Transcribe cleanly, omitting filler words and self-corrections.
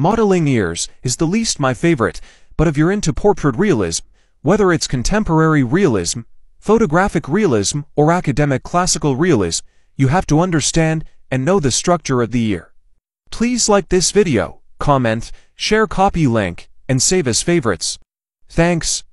Modeling Ears is the least my favorite, but if you're into portrait realism, whether it's contemporary realism, photographic realism, or academic classical realism, you have to understand and know the structure of the ear. Please like this video, comment, share, copy link, and save as favorites. Thanks.